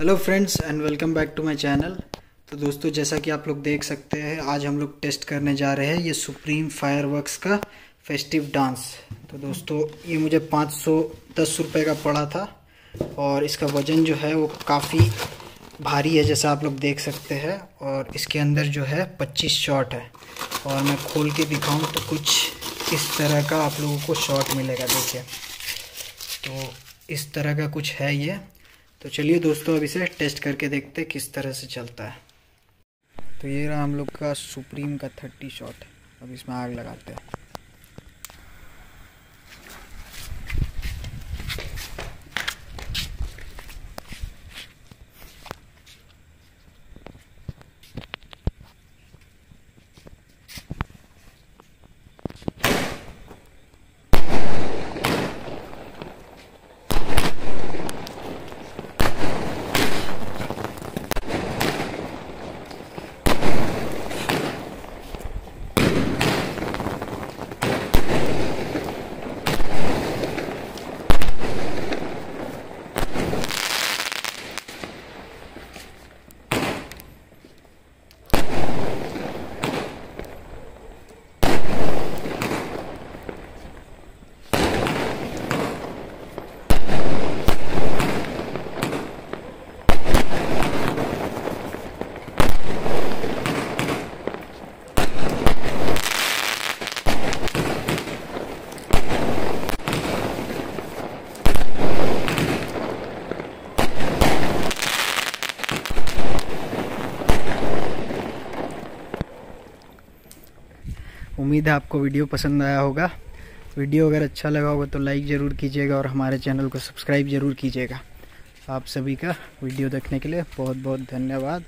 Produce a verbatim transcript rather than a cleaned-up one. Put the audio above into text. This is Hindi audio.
Hello friends and welcome back to my channel. तो दोस्तों जैसा कि आप लोग देख सकते हैं आज हम लोग टेस्ट करने जा रहे हैं ये सुप्रीम फायरवर्क्स का फेस्टिव डांस। तो दोस्तों ये मुझे पाँच सौ दस रुपये का पड़ा था और इसका वज़न जो है वो काफ़ी भारी है जैसा आप लोग देख सकते हैं। और इसके अंदर जो है पच्चीस शॉट है और मैं खोल के दिखाऊँ तो कुछ इस तरह का आप लोगों को शॉट मिलेगा। देखिए तो इस तरह का कुछ है ये। तो चलिए दोस्तों अब इसे टेस्ट करके देखते हैं किस तरह से चलता है। तो ये रहा हम लोग का सुप्रीम का थर्टी शॉट। अब इसमें आग लगाते हैं। उम्मीद है आपको वीडियो पसंद आया होगा। वीडियो अगर अच्छा लगा होगा तो लाइक ज़रूर कीजिएगा और हमारे चैनल को सब्सक्राइब ज़रूर कीजिएगा। आप सभी का वीडियो देखने के लिए बहुत बहुत धन्यवाद।